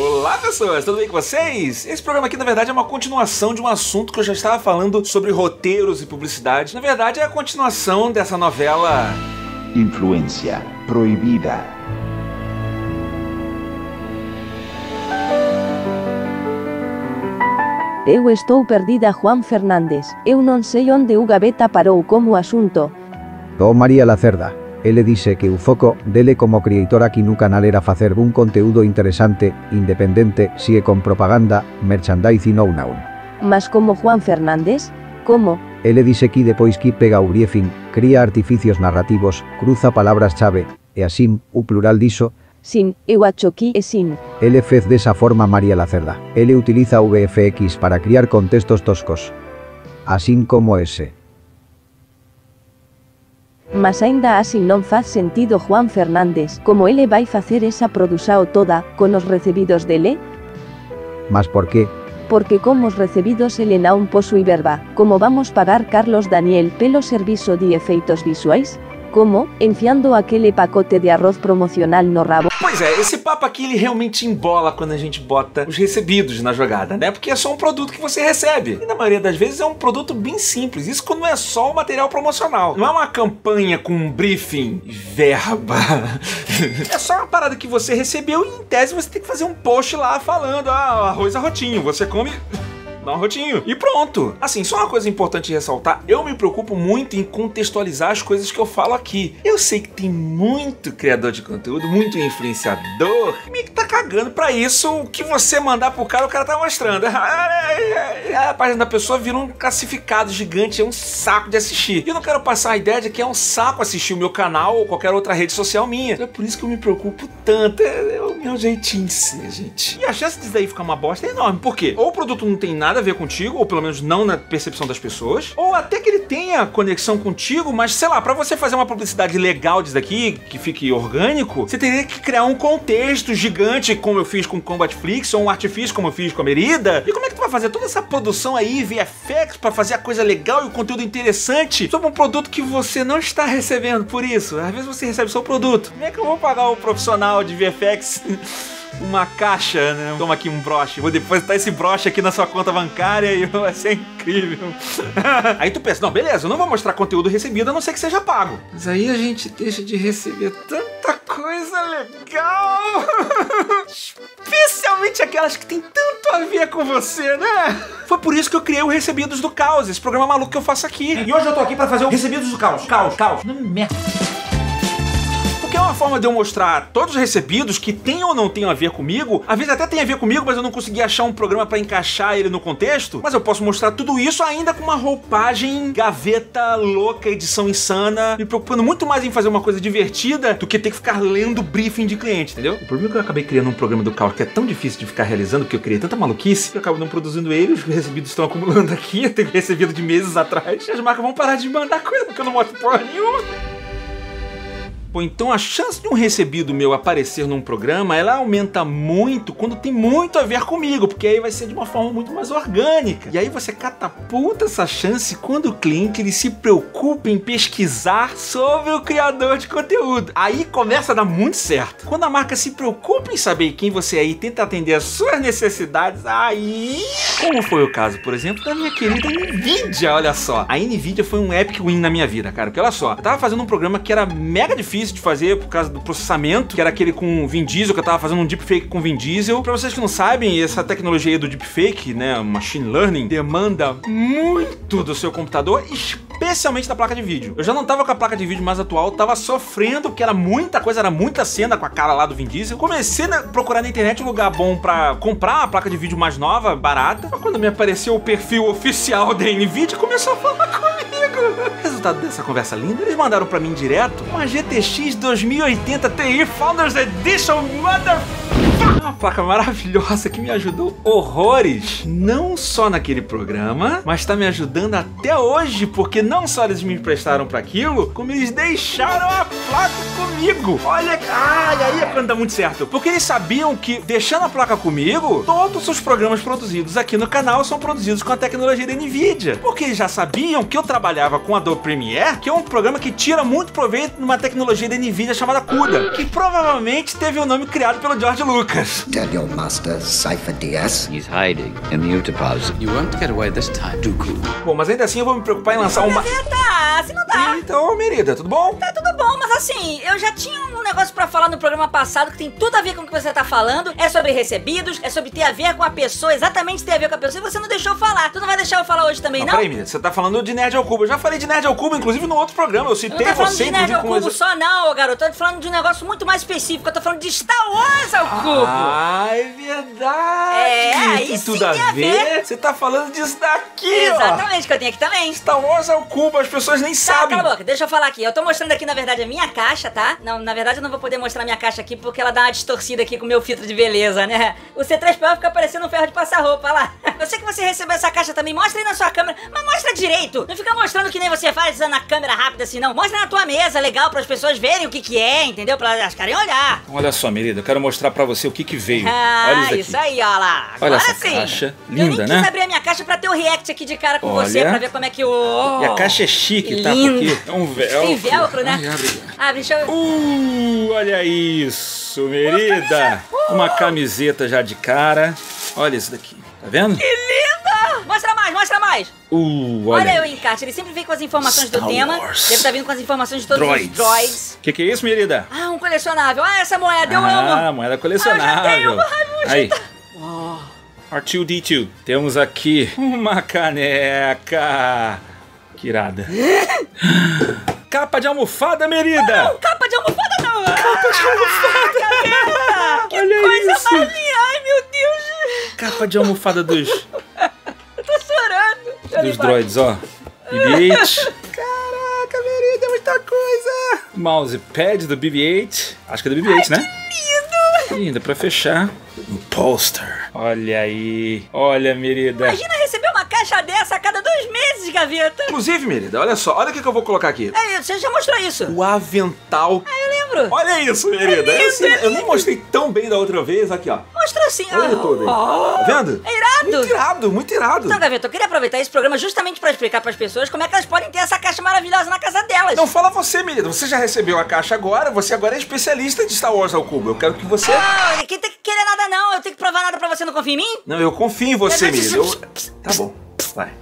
Olá pessoas, tudo bem com vocês? Esse programa aqui na verdade é uma continuação de um assunto que eu já estava falando sobre roteiros e publicidade. Na verdade é a continuação dessa novela... Influência Proibida. Eu estou perdida, Juan Fernández. Eu não sei onde o Gaveta parou como assunto. Dona Maria Lacerda. Ele disse que o foco dele como criador aqui no canal era fazer um conteúdo interessante, independente, sigue com propaganda, merchandising ou não. Mas como Juan Fernández? Como? Ele disse que depois que pega o briefing, cria artifícios narrativos, cruza palavras-chave, e assim, o plural disso. Sim, eu acho que é sim. Ele fez dessa forma Maria Lacerda. Ele utiliza VFX para criar contextos toscos. Assim como esse. Mas ainda assim não faz sentido, Juan Fernández, como ele vai fazer essa produção toda, com os recebidos dele? Mas por quê? Porque com os recebidos ele não possui verba, como vamos pagar Carlos Daniel pelo serviço de efeitos visuais? Como? Enfiando aquele pacote de arroz promocional no rabo. Pois é, esse papo aqui ele realmente embola quando a gente bota os recebidos na jogada, né? Porque é só um produto que você recebe. E na maioria das vezes é um produto bem simples. Isso quando não é só o material promocional. Não é uma campanha com um briefing e verba. É só uma parada que você recebeu e em tese você tem que fazer um post lá falando: ah, arroz arrotinho, você come... dá um rotinho. E pronto. Assim, só uma coisa importante de ressaltar, eu me preocupo muito em contextualizar as coisas que eu falo aqui. Eu sei que tem muito criador de conteúdo, muito influenciador, que meio que tá cagando pra isso. O que você mandar pro cara, o cara tá mostrando. A página da pessoa vira um classificado gigante, é um saco de assistir. E eu não quero passar a ideia de que é um saco assistir o meu canal ou qualquer outra rede social minha. É por isso que eu me preocupo tanto. É o meu jeitinho de ser, gente. E a chance disso daí ficar uma bosta é enorme. Por quê? Ou o produto não tem nada a ver contigo, ou pelo menos não na percepção das pessoas, ou até que ele tenha conexão contigo, mas sei lá, pra você fazer uma publicidade legal disso daqui, que fique orgânico, você teria que criar um contexto gigante, como eu fiz com o Combatflix, ou um artifício como eu fiz com a Merida. E como é que tu vai fazer toda essa produção aí, VFX, pra fazer a coisa legal e o conteúdo interessante sobre um produto que você não está recebendo por isso? Às vezes você recebe só o produto. Como é que eu vou pagar o profissional de VFX? Uma caixa, né? Toma aqui um broche. Vou depositar esse broche aqui na sua conta bancária e vai ser incrível. Aí tu pensa, não, beleza, eu não vou mostrar conteúdo recebido a não ser que seja pago. Mas aí a gente deixa de receber tanta coisa legal. Especialmente aquelas que tem tanto a ver com você, né? Foi por isso que eu criei o Recebidos do Caos, esse programa maluco que eu faço aqui. E hoje eu tô aqui pra fazer o Recebidos do Caos. Caos, caos. Não merda. Que é uma forma de eu mostrar todos os recebidos que tem ou não tem a ver comigo. Às vezes até tem a ver comigo, mas eu não consegui achar um programa pra encaixar ele no contexto. Mas eu posso mostrar tudo isso ainda com uma roupagem gaveta louca, edição insana, me preocupando muito mais em fazer uma coisa divertida do que ter que ficar lendo briefing de cliente, entendeu? O problema é que eu acabei criando um programa do caos que é tão difícil de ficar realizando, porque eu criei tanta maluquice, que eu acabo não produzindo ele, os recebidos estão acumulando aqui, eu tenho recebido de meses atrás, e as marcas vão parar de mandar coisa, porque eu não mostro porra nenhuma. Bom, então a chance de um recebido meu aparecer num programa, ela aumenta muito quando tem muito a ver comigo, porque aí vai ser de uma forma muito mais orgânica. E aí você catapulta essa chance quando o cliente ele se preocupa em pesquisar sobre o criador de conteúdo. Aí começa a dar muito certo. Quando a marca se preocupa em saber quem você é e tenta atender as suas necessidades, aí... Como foi o caso, por exemplo, da minha querida NVIDIA, olha só. A NVIDIA foi um epic win na minha vida, cara, porque olha só, eu tava fazendo um programa que era mega difícil de fazer por causa do processamento, que era aquele com Vin Diesel, que eu tava fazendo um deepfake com Vin Diesel. Pra vocês que não sabem, essa tecnologia aí do deepfake, né, machine learning, demanda muito do seu computador, especialmente da placa de vídeo. Eu já não tava com a placa de vídeo mais atual, tava sofrendo, porque era muita coisa, era muita cena com a cara lá do Vin Diesel. Comecei a procurar na internet um lugar bom pra comprar a placa de vídeo mais nova, barata. Mas quando me apareceu o perfil oficial da NVIDIA, começou a falar comigo. Resultado dessa conversa linda, eles mandaram pra mim direto uma GTX 2080 TI Founders Edition, motherfucker! Uma placa maravilhosa que me ajudou horrores, não só naquele programa, mas tá me ajudando até hoje, porque não só eles me emprestaram pra aquilo, como eles deixaram a placa comigo. Olha, ai, aí quando dá muito certo, porque eles sabiam que, deixando a placa comigo, todos os programas produzidos aqui no canal são produzidos com a tecnologia da NVIDIA, porque eles já sabiam que eu trabalhava com a Adobe Premiere, que é um programa que tira muito proveito de uma tecnologia da NVIDIA chamada CUDA, que provavelmente teve o nome criado pelo George Lucas. Tell your master, Cypher DS, he's hiding in the Utapaz. You won't get away this time, Dooku. Bom, mas ainda assim eu vou me preocupar em lançar uma... Se não dá. Então, Merida, tudo bom? Tá tudo bom, mas assim, eu já tinha um negócio pra falar no programa passado que tem tudo a ver com o que você tá falando. É sobre recebidos, é sobre ter a ver com a pessoa, exatamente ter a ver com a pessoa. E você não deixou eu falar. Tu não vai deixar eu falar hoje também, não? Peraí, Merida, você tá falando de Nerd ao Cubo. Eu já falei de Nerd ao Cubo, inclusive no outro programa. Eu citei você. Eu não tô falando de Nerd ao Cubo só não, garoto. Eu tô falando de um negócio muito mais específico. Eu tô falando de Star Wars ao Cubo. Ah, é verdade. É, aí sim tudo a ver. Você tá falando disso daqui, exatamente, ó, que eu tenho aqui também. Star Wars ao Cubo, as pessoas nem sabem. Cala a boca, deixa eu falar aqui. Eu tô mostrando aqui, na verdade, a minha caixa, tá? Não, na verdade eu não vou poder mostrar a minha caixa aqui porque ela dá uma distorcida aqui com o meu filtro de beleza, né? O C3PO fica parecendo um ferro de passar roupa, lá. Eu sei que você recebeu essa caixa também, mostra aí na sua câmera, mas mostra direito. Não fica mostrando que nem você faz usando a câmera rápida assim, não. Mostra na tua mesa, legal, para as pessoas verem o que que é, entendeu? Pra elas querem olhar. Olha só, Merida, eu quero mostrar pra você o que que veio. Olha isso aqui. Isso aí, ó lá. Olha essa caixa. Linda, né? Eu nem quis abrir a minha caixa pra ter o react aqui de cara com você, pra ver como é que o... E a caixa é chique, tá? Porque é um velcro. Tem velcro, né? Ai, abre. Abre, deixa eu... olha isso, Merida. Uma camiseta já de cara. Olha isso daqui. Tá vendo? Que linda! Mostra mais, mostra mais. Olha aí o encarte, ele sempre vem com as informações Star do tema. Wars. Deve estar vindo com as informações de todos os droids. Que é isso, Merida? Ah, um colecionável. Ah, essa moeda, eu amo. Ah, moeda colecionável. Ah, eu já tenho. Aí. R2D2. Temos aqui uma caneca. Que irada. Capa de almofada, Merida! Não, capa de almofada não! Capa de almofada! Que olha coisa isso. Mais linda! Ai, meu Deus! Capa de almofada dos... Eu tô chorando! Dos droids, ó. BB-8. Caraca, Merida, é muita coisa! Mousepad do BB-8. Acho que é do BB-8, né? Que lindo! Linda, pra fechar. Um poster. Olha aí. Olha, Merida. Imagina receber uma caixa dessa a cada 2 meses, Gaveta. Inclusive, Merida, olha só. Olha o que eu vou colocar aqui. É, você já mostrou isso. O avental. Ah, eu lembro. Olha isso, Merida. É lindo, eu nem mostrei tão bem da outra vez. Aqui, ó. Mostrou assim. Olha todo aí. Tá vendo? É irado. Muito irado, muito irado. Então, Gaveta, eu queria aproveitar esse programa justamente pra explicar pras pessoas como é que elas podem ter essa caixa maravilhosa na casa delas. Não, fala você, Merida. Você já recebeu a caixa agora. Você agora é especialista de Star Wars ao Cubo. Eu quero que você... Ah, quem tem que querer nada não, eu tenho que provar nada pra você, não confia em mim? Não, eu confio em você, Merida. Tá bom, vai.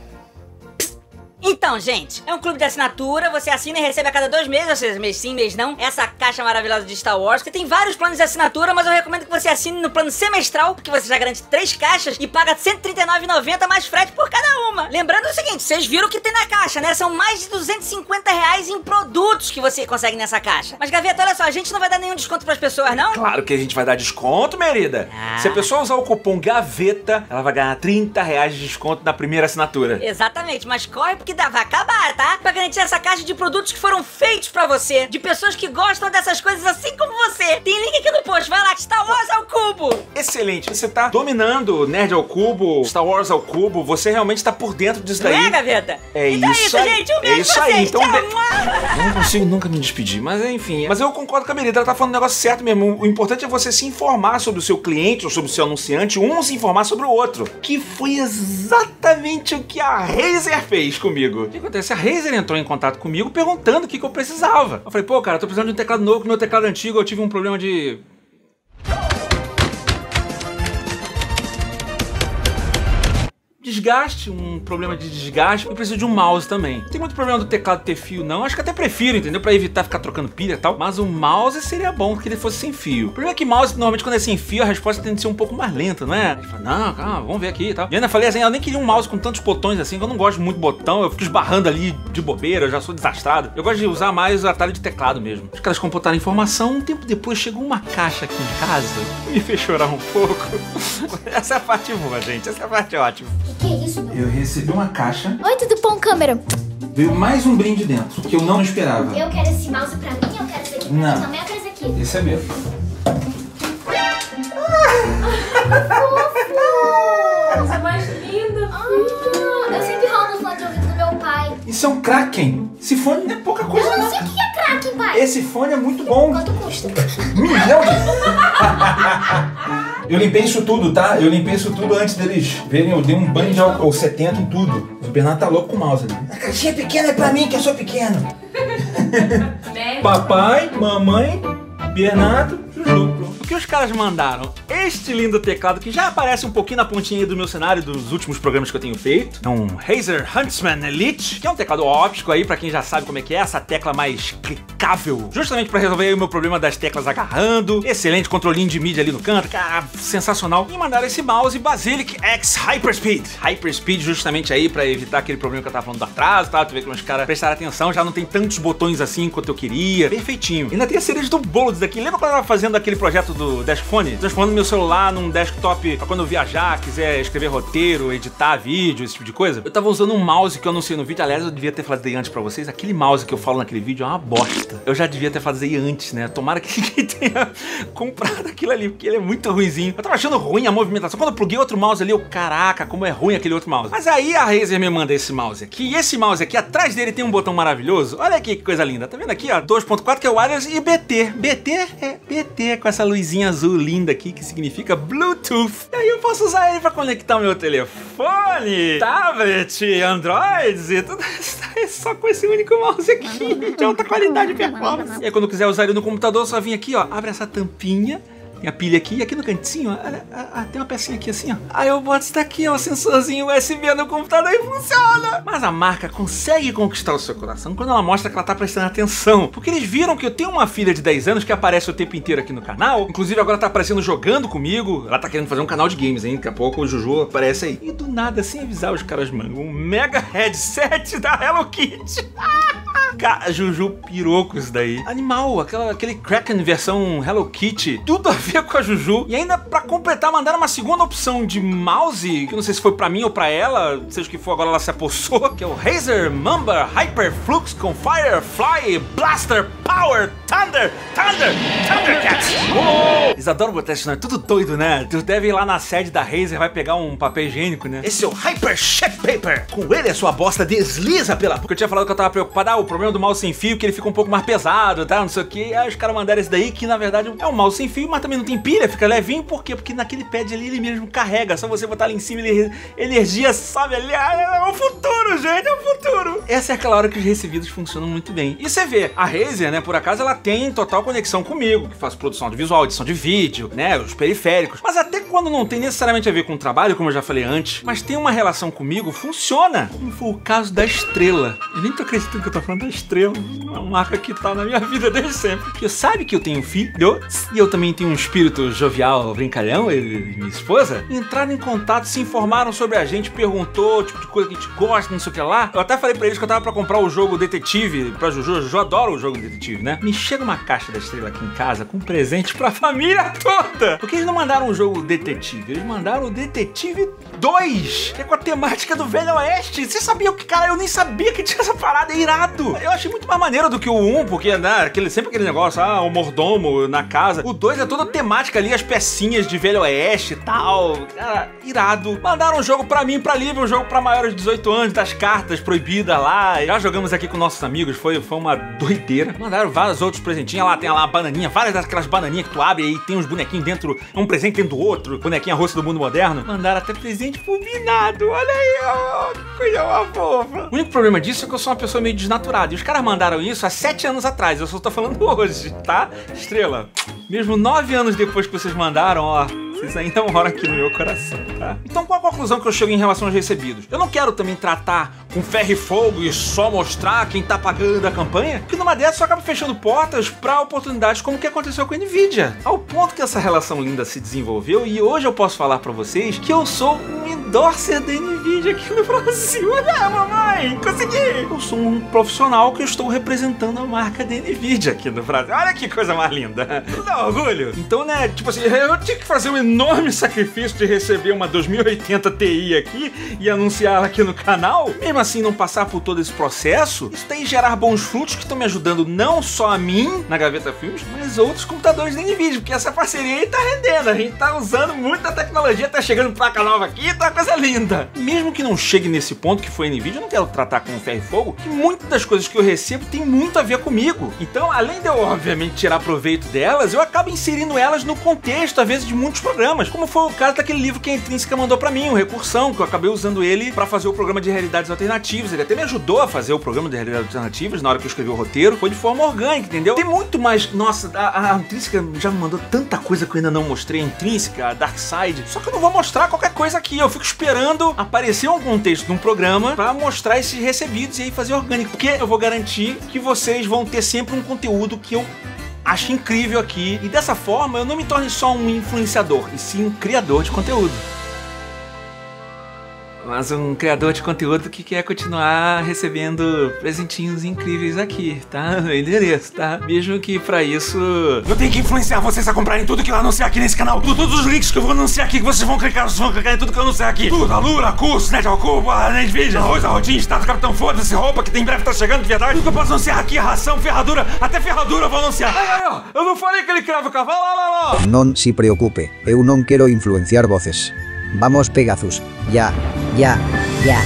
Então, gente, é um clube de assinatura, você assina e recebe a cada 2 meses, ou seja, mês sim, mês não, essa caixa maravilhosa de Star Wars, que tem vários planos de assinatura, mas eu recomendo que você assine no plano semestral, porque você já garante 3 caixas e paga R$ 139,90 mais frete por cada uma. Lembrando o seguinte, vocês viram o que tem na caixa, né? São mais de R$ 250 em produtos que você consegue nessa caixa. Mas, Gaveta, olha só, a gente não vai dar nenhum desconto pras pessoas, não? Claro que a gente vai dar desconto, Merida. Se a pessoa usar o cupom GAVETA, ela vai ganhar R$ 30 de desconto na primeira assinatura. Exatamente, mas corre porque vai acabar, tá? Pra garantir essa caixa de produtos que foram feitos pra você, de pessoas que gostam dessas coisas assim como você. Tem link aqui no post, vai lá, Star Wars ao Cubo! Excelente, você tá dominando Nerd ao Cubo, Star Wars ao Cubo, você realmente tá por dentro disso daí. Não é, Gaveta? É então isso aí, gente, um beijo pra vocês, então, tchau! Eu não consigo nunca me despedir, mas enfim. Mas eu concordo com a Merida, ela tá falando o negócio certo mesmo. O importante é você se informar sobre o seu cliente ou sobre o seu anunciante, um se informar sobre o outro. Que foi exatamente o que a Razer fez comigo. O que acontece? A Razer entrou em contato comigo perguntando o que eu precisava. Eu falei, pô, cara, eu tô precisando de um teclado novo, que meu teclado antigo eu tive um problema de... desgaste, um problema de desgaste. Eu preciso de um mouse também. Não tem muito problema do teclado ter fio, não. Acho que até prefiro, entendeu? Pra evitar ficar trocando pilha e tal. Mas o mouse seria bom que ele fosse sem fio. O problema é que mouse, normalmente, quando é sem fio, a resposta tende a ser um pouco mais lenta, não é? A gente fala, não, calma, vamos ver aqui e tal. E ainda falei assim, eu nem queria um mouse com tantos botões assim, que eu não gosto muito de botão, eu fico esbarrando ali de bobeira, eu já sou desastrado. Eu gosto de usar mais o atalho de teclado mesmo. Os caras computaram a informação, um tempo depois chegou uma caixa aqui em casa, me fez chorar um pouco. Essa é a parte boa, gente. Essa é a parte ótima. Que é isso? Eu recebi uma caixa. Oi, tudo bom, câmera? Veio mais um brinde dentro, que eu não esperava. Eu quero esse mouse pra mim, eu quero esse aqui pra mim, também eu quero esse aqui. Esse é meu. Que fofo! Você é mais linda. Eu sempre rolo no fone de ouvido do meu pai. Isso é um Kraken? Esse fone não é pouca coisa, não. Eu não sei o que é Kraken. aqui, pai. Esse fone é muito bom. Quanto custa? Milhão de... Eu limpei isso tudo, tá? Eu limpei isso tudo antes deles verem. Eu dei um banho de álcool 70 em tudo. O Bernardo tá louco com o mouse ali. A caixinha pequena é pra mim, que eu sou pequeno. Papai, mamãe, Bernardo, Juju. O que os caras mandaram? Este lindo teclado que já aparece um pouquinho na pontinha aí do meu cenário dos últimos programas que eu tenho feito. É um Razer Huntsman Elite, que é um teclado óptico aí, pra quem já sabe como é que é, essa tecla mais clicável. Justamente pra resolver aí o meu problema das teclas agarrando. Excelente controlinho de mídia ali no canto, cara, sensacional. E mandaram esse mouse Basilic X Hyperspeed. Hyperspeed justamente aí pra evitar aquele problema que eu tava falando do atraso, tá? Tu vê que os caras prestaram atenção, já não tem tantos botões assim quanto eu queria. Perfeitinho. E ainda tem a cereja do bolo disso daqui. Lembra quando eu tava fazendo aquele projeto do Dashphone, transformando meu celular num desktop pra quando eu viajar, quiser escrever roteiro, editar vídeo, esse tipo de coisa? Eu tava usando um mouse que eu anunciei no vídeo, aliás, eu devia ter falado antes pra vocês, aquele mouse que eu falo naquele vídeo é uma bosta. Eu já devia ter falado antes, né? Tomara que ninguém tenha comprado aquilo ali, porque ele é muito ruinzinho. Eu tava achando ruim a movimentação. Quando eu pluguei outro mouse ali, eu, caraca, como é ruim aquele outro mouse. Mas aí a Razer me manda esse mouse aqui, e esse mouse aqui, atrás dele tem um botão maravilhoso. Olha aqui que coisa linda, tá vendo aqui, ó? 2.4 que é o wireless e BT. BT é BT, com essa luzinha azul linda aqui, que significa Bluetooth. E aí eu posso usar ele pra conectar o meu telefone, tablet, Android e tudo isso só com esse único mouse aqui, de alta qualidade e performance. E aí quando eu quiser usar ele no computador, eu só vim aqui, ó, abre essa tampinha, tem a pilha aqui, e aqui no cantinho, ó, tem uma pecinha aqui assim, ó. Aí eu boto isso daqui, ó, um sensorzinho USB no computador e funciona. Mas a marca consegue conquistar o seu coração quando ela mostra que ela tá prestando atenção. Porque eles viram que eu tenho uma filha de 10 anos que aparece o tempo inteiro aqui no canal. Inclusive agora tá aparecendo jogando comigo. Ela tá querendo fazer um canal de games, hein? Daqui a pouco o Juju aparece aí. E do nada, sem avisar os caras, mano, um mega headset da Hello Kitty. Cara, Juju pirou com isso daí. Animal, aquele Kraken versão Hello Kitty. Tudo a ver com a Juju. E ainda pra completar, mandaram uma segunda opção de mouse, que eu não sei se foi pra mim ou pra ela, seja o que for, agora ela se apossou, que é o Razer Mamba Hyper Flux com Firefly Blaster Power Thundercats. Uou! Eles adoram botar esse nome, tudo doido, né? Tu deve ir lá na sede da Razer, vai pegar um papel higiênico, né? Esse é o Hyper Check Paper. Com ele a sua bosta desliza pela... Porque eu tinha falado que eu tava preocupada, o problema do mouse sem fio, que ele fica um pouco mais pesado, tá? Não sei o que. Aí os caras mandaram esse daí, que na verdade é um mouse sem fio, mas também não tem pilha, fica levinho. Por quê? Porque naquele pad ali ele mesmo carrega. Só você botar ali em cima, ele energia, sabe? Ali, é o futuro, gente, é o futuro. Essa é aquela hora que os recebidos funcionam muito bem. E você vê, a Razer, né, por acaso, ela tem total conexão comigo, que faz produção de visual, edição de vídeo, né, os periféricos. Mas até quando não tem necessariamente a ver com o trabalho, como eu já falei antes, mas tem uma relação comigo, funciona. Como foi o caso da Estrela. Eu nem tô acreditando que eu tô falando da Estrela, uma marca que tá na minha vida desde sempre. Porque sabe que eu tenho um filho, e eu também tenho um espírito jovial, brincalhão, ele e minha esposa. Entraram em contato, se informaram sobre a gente, perguntou, tipo, de coisa que a gente gosta, não sei o que lá. Eu até falei pra eles que eu tava pra comprar o jogo Detetive, pra Juju. Juju adora o jogo Detetive, né? Me chega uma caixa da Estrela aqui em casa, com um presente pra família toda. Porque eles não mandaram o jogo Detetive, eles mandaram o Detetive 2, que é com a temática do Velho Oeste. Você sabia o que, cara? Eu nem sabia que tinha essa parada, é irado. Eu achei muito mais maneiro do que o 1, porque, né, sempre aquele negócio, ah, o mordomo na casa. O 2 é toda a temática ali, as pecinhas de Velho Oeste e tal. Cara, irado. Mandaram um jogo pra mim, pra Lívia, um jogo pra maiores de 18 anos, das cartas proibidas lá. Já jogamos aqui com nossos amigos, foi uma doideira. Mandaram vários outros presentinhos, lá tem lá a bananinha, várias daquelas bananinhas que tu abre e tem uns bonequinhos dentro, um presente dentro do outro, bonequinha russa do mundo moderno. Mandaram até presente fulminado, olha aí, que coisa uma fofa. O único problema disso é que eu sou uma pessoa meio desnaturada. E os caras mandaram isso há 7 anos atrás, eu só tô falando hoje, tá? Estrela, mesmo 9 anos depois que vocês mandaram, ó, vocês ainda moram aqui no meu coração, tá? Então qual a conclusão que eu chego em relação aos recebidos? Eu não quero também tratar com ferro e fogo e só mostrar quem tá pagando a campanha, que numa dessas só acaba fechando portas pra oportunidades como o que aconteceu com a NVIDIA. Ao ponto que essa relação linda se desenvolveu e hoje eu posso falar pra vocês que eu sou um endorser da NVIDIA aqui no Brasil. Olha, mamãe, consegui! Eu sou um profissional que eu estou representando a marca da NVIDIA aqui no Brasil. Olha que coisa mais linda! Não dá orgulho? Então, né, tipo assim, eu tinha que fazer um enorme sacrifício de receber uma 2080 Ti aqui e anunciá-la aqui no canal, mesmo assim não passar por todo esse processo, isso tem gerar bons frutos que estão me ajudando não só a mim, na Gaveta Filmes, mas outros computadores da NVIDIA, porque essa parceria aí tá rendendo, a gente tá usando muita tecnologia, tá chegando placa nova aqui, tá coisa linda. Mesmo que não chegue nesse ponto que foi a NVIDIA, eu não quero tratar com ferro e fogo, que muitas das coisas que eu recebo tem muito a ver comigo. Então, além de eu, obviamente, tirar proveito delas, eu acabo inserindo elas no contexto, às vezes, de muitos programas, como foi o caso daquele livro que a Intrínseca mandou pra mim, o Recursão, que eu acabei usando ele pra fazer o programa de Realidades Alternativas. Ele até me ajudou a fazer o programa de Realidades Alternativas na hora que eu escrevi o roteiro. Foi de forma orgânica, entendeu? Tem muito mais... Nossa, a Intrínseca já me mandou tanta coisa que eu ainda não mostrei. A Intrínseca, a Dark Side. Só que eu não vou mostrar qualquer coisa aqui. Eu fico esperando aparecer um contexto de um programa pra mostrar esses recebidos e aí fazer orgânico. Porque eu vou garantir que vocês vão ter sempre um conteúdo que eu... acho incrível aqui, e dessa forma eu não me torne só um influenciador, e sim um criador de conteúdo. Mas um criador de conteúdo que quer continuar recebendo presentinhos incríveis aqui, tá? No endereço, tá? Mesmo que pra isso... eu tenho que influenciar vocês a comprarem tudo que eu anunciar aqui nesse canal. Todos os links que eu vou anunciar aqui, que vocês vão clicar em tudo que eu anunciar aqui. Tudo, a Lura, curso, Nerd ao Cubo, a NVIDIA, arroz, arrotinho, estado, capitão, foda-se, roupa, que tem breve tá chegando, de verdade. Tudo que eu posso anunciar aqui, ração, ferradura, até ferradura eu vou anunciar. Ai, ai, eu não falei que ele crava o cavalo, lá, lá. Não se preocupe, eu não quero influenciar vocês. Vamos, Pegasus. Ya, ya, ya.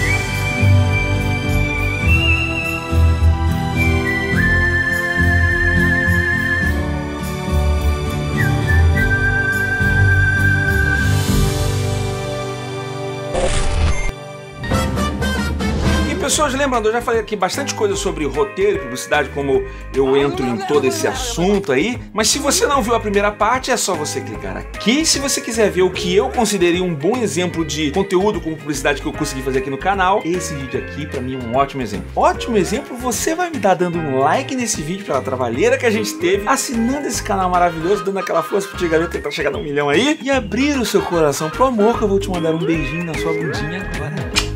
E pessoas, lembrando, eu já falei aqui bastante coisa sobre roteiro e publicidade, como eu entro em todo esse assunto aí. Mas se você não viu a primeira parte, é só você clicar aqui. Se você quiser ver o que eu considerei um bom exemplo de conteúdo com publicidade que eu consegui fazer aqui no canal, esse vídeo aqui pra mim é um ótimo exemplo. Ótimo exemplo, você vai me dar dando um like nesse vídeo pela trabalheira que a gente teve, assinando esse canal maravilhoso, dando aquela força pro Tia Gaveta tentar chegar no 1 milhão aí, e abrir o seu coração pro amor, que eu vou te mandar um beijinho na sua bundinha agora.